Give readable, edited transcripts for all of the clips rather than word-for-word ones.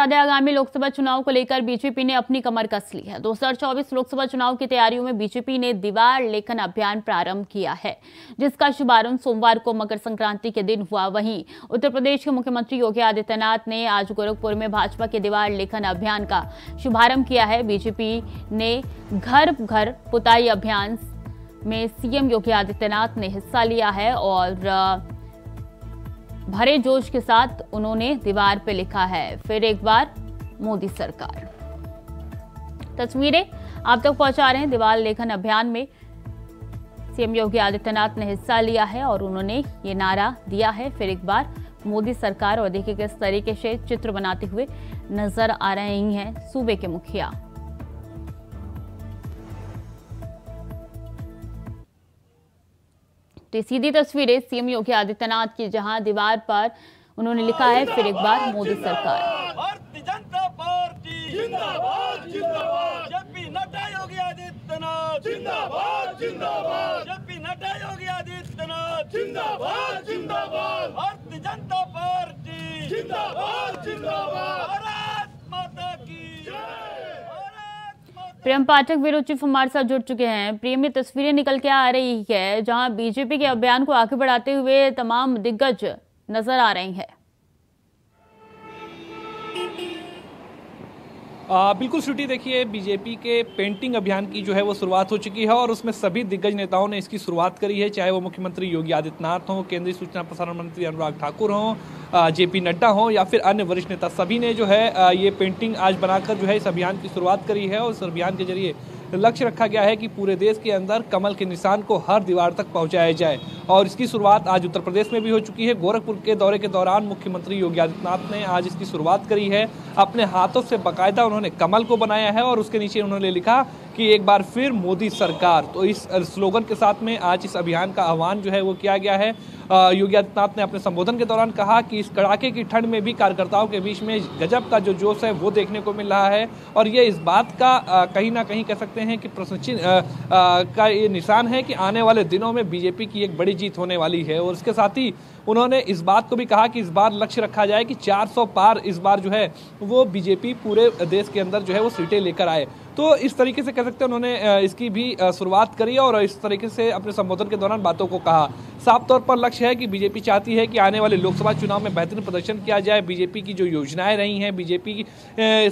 बता दें, आगामी लोकसभा चुनाव को लेकर बीजेपी ने अपनी कमर कस ली है। 2024 लोकसभा चुनाव की तैयारियों में बीजेपी ने दीवार लेखन अभियान प्रारंभ किया है, जिसका शुभारंभ सोमवार को मकर संक्रांति के दिन हुआ। वहीं उत्तर प्रदेश के मुख्यमंत्री योगी आदित्यनाथ ने आज गोरखपुर में भाजपा के दीवार लेखन अभियान का शुभारंभ किया है। बीजेपी ने घर घर पुताई अभियान में सीएम योगी आदित्यनाथ ने हिस्सा लिया है और भरे जोश के साथ उन्होंने दीवार पे लिखा है, फिर एक बार मोदी सरकार। तस्वीरें आप तक पहुंचा रहे हैं। दीवार लेखन अभियान में सीएम योगी आदित्यनाथ ने हिस्सा लिया है और उन्होंने ये नारा दिया है, फिर एक बार मोदी सरकार। और देखिए किस तरीके से चित्र बनाते हुए नजर आ रहे हैं सूबे के मुखिया। तो सीधी तस्वीरें सीएम योगी आदित्यनाथ की, जहां दीवार पर उन्होंने लिखा है फिर एक बार मोदी सरकार। भारतीय जनता पार्टी जिंदाबाद जिंदाबाद, जे पी नड्डा योगी आदित्यनाथ जिंदाबाद जिंदाबाद, जे पी नड्डा योगी आदित्यनाथ जिंदाबाद जिंदाबाद, भारतीय जनता पार्टी जिंदाबाद जिंदाबाद, भारत माता की जय। प्रियम पाठक वीरोचिफ हमारे साथ जुड़ चुके हैं। प्रियम, ये तस्वीरें निकल के आ रही है जहां बीजेपी के अभियान को आगे बढ़ाते हुए तमाम दिग्गज नजर आ रहे हैं। बिल्कुल श्रुति, देखिए बीजेपी के पेंटिंग अभियान की जो है वो शुरुआत हो चुकी है और उसमें सभी दिग्गज नेताओं ने इसकी शुरुआत करी है, चाहे वो मुख्यमंत्री योगी आदित्यनाथ हों, केंद्रीय सूचना प्रसारण मंत्री अनुराग ठाकुर हों, जे पी नड्डा हों या फिर अन्य वरिष्ठ नेता। सभी ने जो है ये पेंटिंग आज बनाकर जो है इस अभियान की शुरुआत करी है और इस अभियान के जरिए लक्ष्य रखा गया है कि पूरे देश के अंदर कमल के निशान को हर दीवार तक पहुंचाया जाए। और इसकी शुरुआत आज उत्तर प्रदेश में भी हो चुकी है। गोरखपुर के दौरे के दौरान मुख्यमंत्री योगी आदित्यनाथ ने आज इसकी शुरुआत करी है। अपने हाथों से बाकायदा उन्होंने कमल को बनाया है और उसके नीचे उन्होंने लिखा कि एक बार फिर मोदी सरकार। तो इस स्लोगन के साथ में आज इस अभियान का आह्वान जो है वो किया गया है। योगी आदित्यनाथ ने अपने संबोधन के दौरान कहा कि इस कड़ाके की ठंड में भी कार्यकर्ताओं के बीच में गजब का जो जोश है वो देखने को मिल रहा है और ये इस बात का कहीं ना कहीं कह सकते हैं कि प्रश्न चिन्ह का ये निशान है कि आने वाले दिनों में बीजेपी की एक बड़ी जीत होने वाली है। और इसके साथ ही उन्होंने इस बात को भी कहा कि इस बार लक्ष्य रखा जाए कि 400 पार इस बार जो है वो बीजेपी पूरे देश के अंदर जो है वो सीटें लेकर आए। तो इस तरीके से कह सकते हैं उन्होंने इसकी भी शुरुआत करी और इस तरीके से अपने संबोधन के दौरान बातों को कहा। साफ तौर पर लक्ष्य है कि बीजेपी चाहती है कि आने वाले लोकसभा चुनाव में बेहतरीन प्रदर्शन किया जाए। बीजेपी की जो योजनाएं रही हैं, बीजेपी की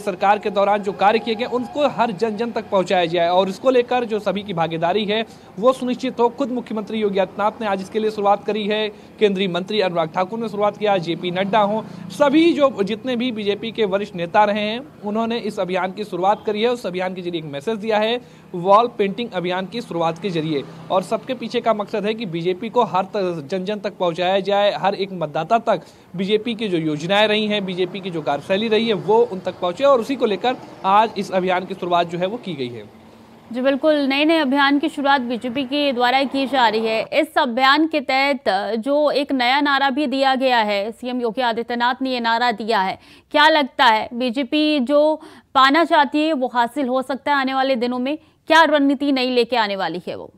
सरकार के दौरान जो कार्य किए गए उनको हर जन जन तक पहुंचाया जाए और इसको लेकर जो सभी की भागीदारी है वो सुनिश्चित हो। खुद मुख्यमंत्री योगी आदित्यनाथ ने आज इसके लिए शुरुआत करी है, केंद्रीय मंत्री अनुराग ठाकुर ने शुरुआत किया, जे पी नड्डा हों, सभी जो जितने भी बीजेपी के वरिष्ठ नेता रहे हैं उन्होंने इस अभियान की शुरुआत करी है। उस अभियान के जरिए एक मैसेज दिया है वॉल पेंटिंग अभियान की शुरुआत के जरिए और सबके पीछे का मकसद है कि बीजेपी को हर जन जन तक पहुंचाया जाए, हर एक मतदाता तक बीजेपी की जो योजनाएं रही हैं, बीजेपी की जो कार्यशैली रही है वो उन तक पहुंचे और उसी को लेकर आज इस अभियान की शुरुआत जो है वो की गई है। जी बिल्कुल, नए नए अभियान की शुरुआत बीजेपी के द्वारा की जा रही है। इस अभियान के तहत जो एक नया नारा भी दिया गया है, सीएम योगी आदित्यनाथ ने ये नारा दिया है, क्या लगता है बीजेपी जो पाना चाहती है वो हासिल हो सकता है आने वाले दिनों में? क्या रणनीति नई लेके आने वाली है वो?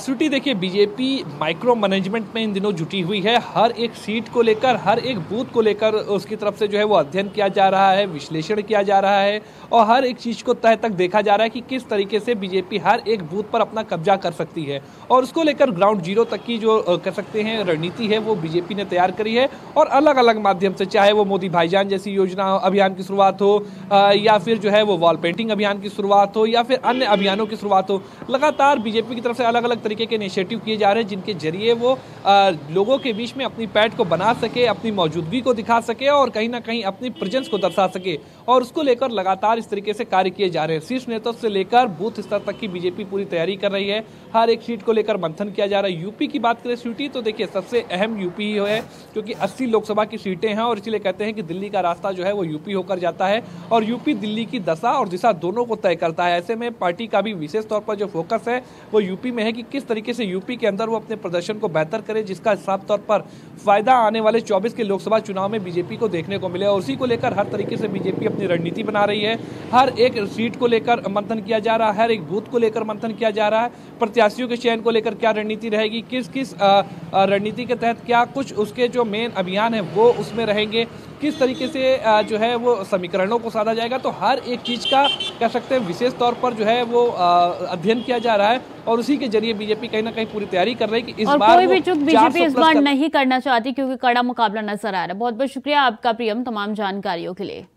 श्रुति, देखिए बीजेपी माइक्रो मैनेजमेंट में इन दिनों जुटी हुई है। हर एक सीट को लेकर, हर एक बूथ को लेकर उसकी तरफ से जो है वो अध्ययन किया जा रहा है, विश्लेषण किया जा रहा है और हर एक चीज़ को तह तक देखा जा रहा है कि किस तरीके से बीजेपी हर एक बूथ पर अपना कब्जा कर सकती है और उसको लेकर ग्राउंड जीरो तक की जो कह सकते हैं रणनीति है वो बीजेपी ने तैयार करी है। और अलग अलग माध्यम से, चाहे वो मोदी भाईजान जैसी योजना अभियान की शुरुआत हो या फिर जो है वो वॉल पेंटिंग अभियान की शुरुआत हो या फिर अन्य अभियानों की शुरुआत हो, लगातार बीजेपी की तरफ से अलग तरीके के इनिशिएटिव किए जा रहे हैं जिनके जरिए वो लोगों के बीच में अपनी पैठ को बना सके, अपनी मौजूदगी को दिखा सके और कहीं ना कहीं अपनी प्रेजेंस को दर्शा सके और उसको लेकर लगातार इस तरीके से कार्य किए जा रहे हैं। शीर्ष नेताओं से लेकर बूथ स्तर तक की बीजेपी पूरी तैयारी कर रही है। हर एक सीट को लेकर मंथन किया जा रहा है। यूपी की बात करें श्रुति, तो देखिए सबसे अहम यूपी ही है क्योंकि 80 लोकसभा की सीटें हैं और इसलिए कहते हैं कि दिल्ली का रास्ता जो है वो यूपी होकर जाता है और यूपी दिल्ली की दशा और दिशा दोनों को तय करता है। ऐसे में पार्टी का भी विशेष तौर पर जो फोकस है वो यूपी में है कि किस तरीके से यूपी के अंदर वो अपने प्रदर्शन को बेहतर करे, जिसका साफ तौर पर फायदा आने वाले 24 के लोकसभा चुनाव में बीजेपी को देखने को मिले और उसी को लेकर हर तरीके से बीजेपी अपनी रणनीति बना रही है। हर एक सीट को लेकर मंथन किया जा रहा है, हर एक बूथ को लेकर मंथन किया जा रहा है। प्रत्याशियों के चयन को लेकर क्या रणनीति रहेगी, किस किस रणनीति के तहत क्या कुछ उसके जो मेन अभियान है वो उसमें रहेंगे, किस तरीके से जो है वो समीकरणों को साधा जाएगा। तो हर एक चीज़ का कह सकते हैं विशेष तौर पर जो है वो अध्ययन किया जा रहा है और उसी के जरिए बीजेपी कहीं ना कहीं पूरी तैयारी कर रही है कि इस बार कोई भी चूक बीजेपी इस बार नहीं करना चाहती, क्योंकि कड़ा मुकाबला नजर आ रहा है। बहुत बहुत शुक्रिया आपका प्रियम तमाम जानकारियों के लिए।